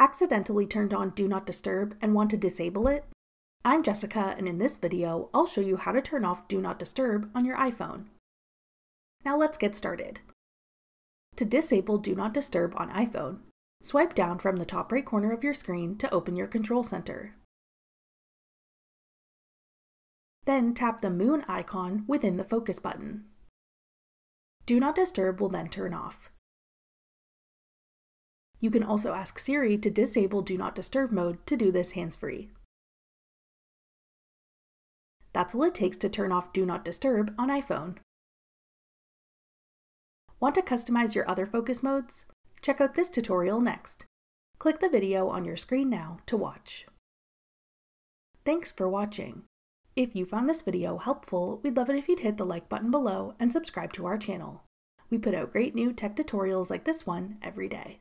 Accidentally turned on Do Not Disturb and want to disable it? I'm Jessica, and in this video, I'll show you how to turn off Do Not Disturb on your iPhone. Now let's get started. To disable Do Not Disturb on iPhone, swipe down from the top right corner of your screen to open your control center. Then tap the moon icon within the focus button. Do Not Disturb will then turn off. You can also ask Siri to disable Do Not Disturb mode to do this hands-free. That's all it takes to turn off Do Not Disturb on iPhone. Want to customize your other focus modes? Check out this tutorial next. Click the video on your screen now to watch. Thanks for watching. If you found this video helpful, we'd love it if you'd hit the like button below and subscribe to our channel. We put out great new tech tutorials like this one every day.